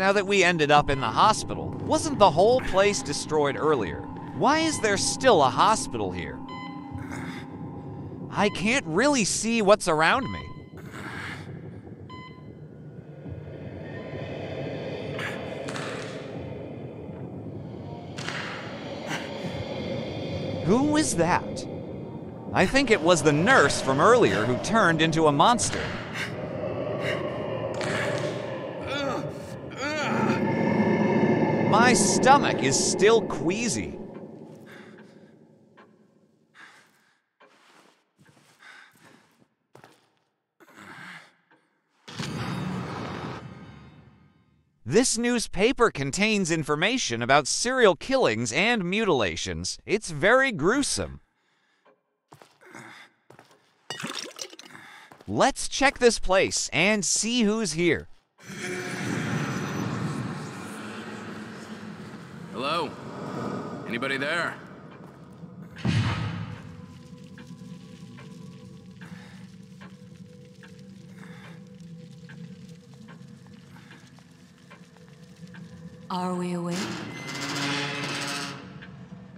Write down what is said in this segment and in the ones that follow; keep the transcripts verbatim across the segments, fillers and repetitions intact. now that we ended up in the hospital? Wasn't the whole place destroyed earlier? Why is there still a hospital here? I can't really see what's around me. Who is that? I think it was the nurse from earlier who turned into a monster. My stomach is still queasy. This newspaper contains information about serial killings and mutilations. It's very gruesome. Let's check this place and see who's here. Hello? Anybody there? Are we awake?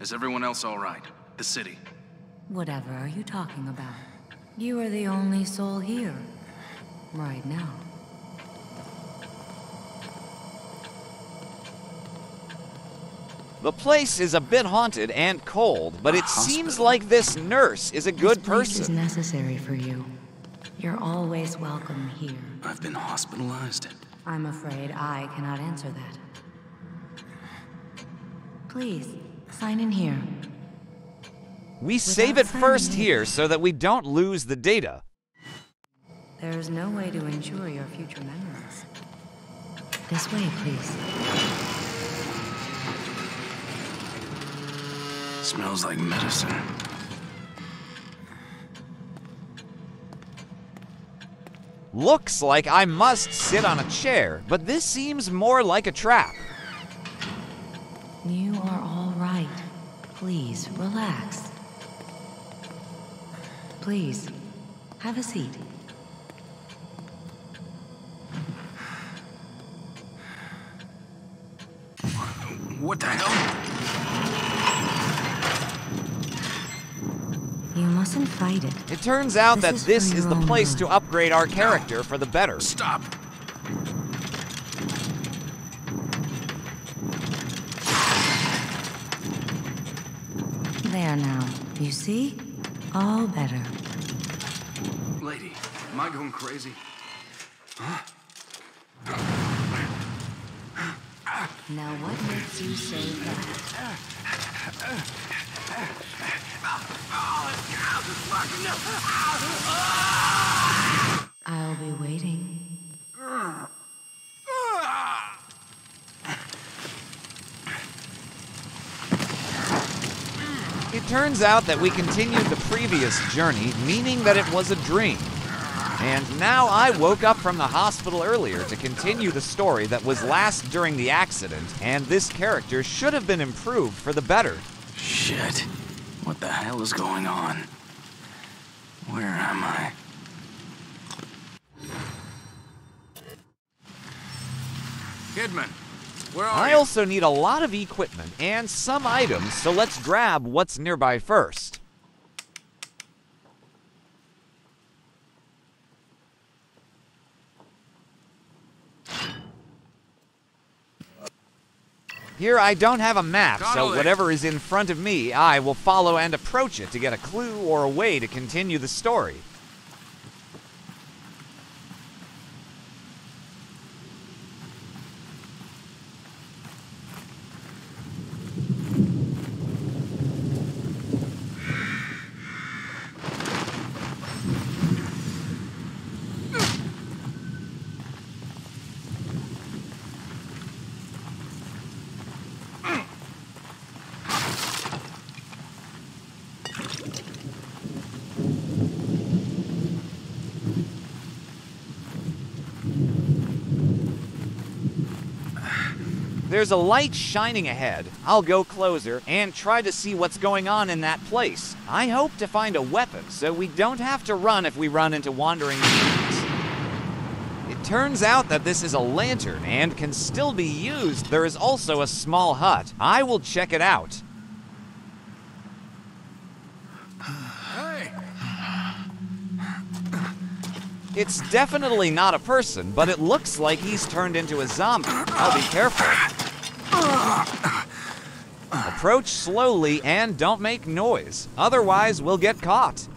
Is everyone else all right? The city? Whatever are you talking about? You are the only soul here, right now. The place is a bit haunted and cold, but it seems like this nurse is a good person. This place is necessary for you. You're always welcome here. I've been hospitalized. I'm afraid I cannot answer that. Please, sign in here. We save it first here so that we don't lose the data. There is no way to ensure your future memories. This way, please. Smells like medicine. Looks like I must sit on a chair, but this seems more like a trap. You are all right. Please, relax. Please, have a seat. What the hell? You mustn't fight it. It turns out that this is the place to upgrade our character for the better. Stop. There now, you see? All better. Lady, am I going crazy? Huh? Now what makes you say that? I'll be waiting. It turns out that we continued the previous journey, meaning that it was a dream. And now I woke up from the hospital earlier to continue the story that was last during the accident, and this character should have been improved for the better. Shit. What the hell is going on? Where am I? Kidman. I also need a lot of equipment and some items, so let's grab what's nearby first. Here I don't have a map, so whatever is in front of me, I will follow and approach it to get a clue or a way to continue the story. There's a light shining ahead. I'll go closer and try to see what's going on in that place. I hope to find a weapon so we don't have to run if we run into wandering demons. It Turns out that this is a lantern and can still be used. There is also a small hut. I will check it out. Hey. It's definitely not a person, but it looks like he's turned into a zombie. I'll be careful. Approach slowly and don't make noise. Otherwise, we'll get caught.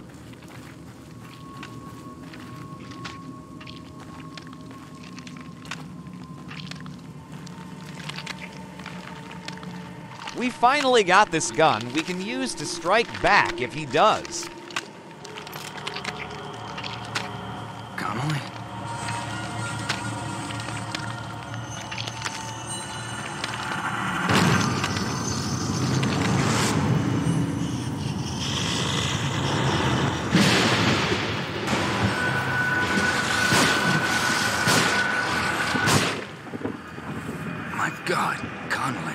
We finally got this gun we can use to strike back if he does. Come on. My God, Connolly.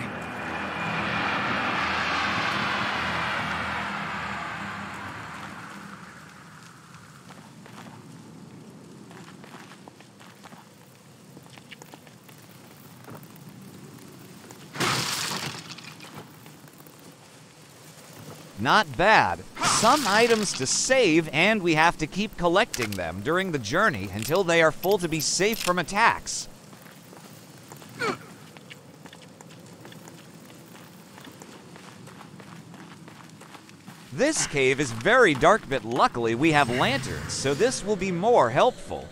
Not bad. Some items to save, and we have to keep collecting them during the journey until they are full to be safe from attacks. This cave is very dark, but luckily we have lanterns, so this will be more helpful.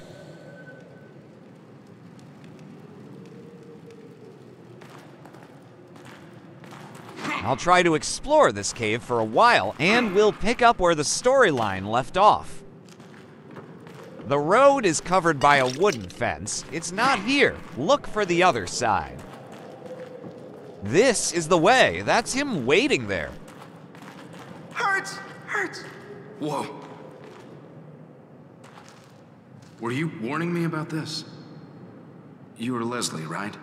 I'll try to explore this cave for a while, and we'll pick up where the storyline left off. The road is covered by a wooden fence. It's not here. Look for the other side. This is the way. That's him waiting there. Hurts! Hurts! Whoa. Were you warning me about this? You were Leslie, right?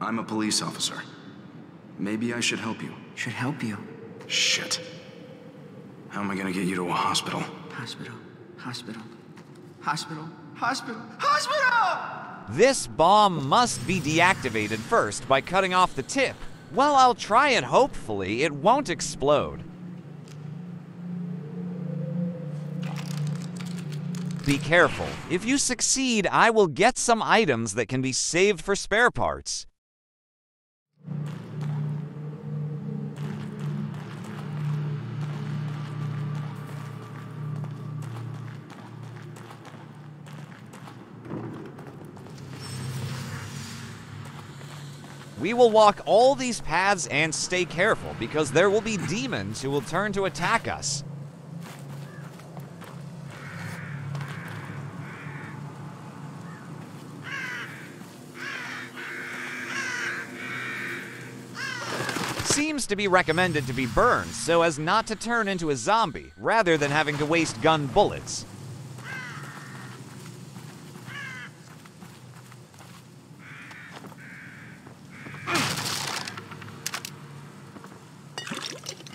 I'm a police officer. Maybe I should help you. Should help you? Shit. How am I gonna get you to a hospital? Hospital. Hospital. Hospital. Hospital. Hospital! This bomb must be deactivated first by cutting off the tip. Well, I'll try and hopefully it won't explode. Be careful. If you succeed, I will get some items that can be saved for spare parts. We will walk all these paths and stay careful, because there will be demons who will turn to attack us. Seems to be recommended to be burned so as not to turn into a zombie, rather than having to waste gun bullets.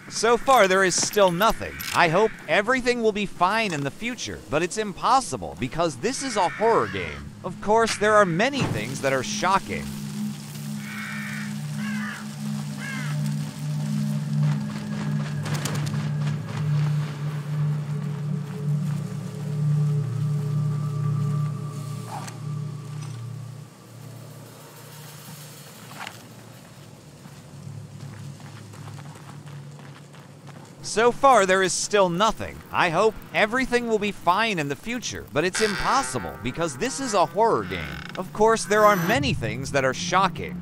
So far, there is still nothing. I hope everything will be fine in the future, but it's impossible because this is a horror game. Of course, there are many things that are shocking. So far, there is still nothing. I hope everything will be fine in the future, but it's impossible because this is a horror game. Of course, there are many things that are shocking.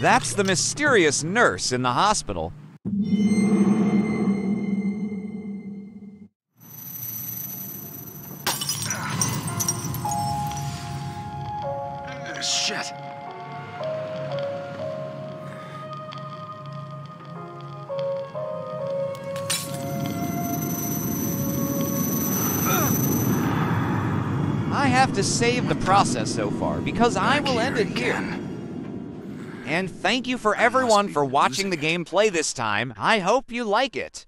That's the mysterious nurse in the hospital. Shit. I have to save the process so far because I will end it here. And thank you for everyone for watching the gameplay this time. I hope you like it.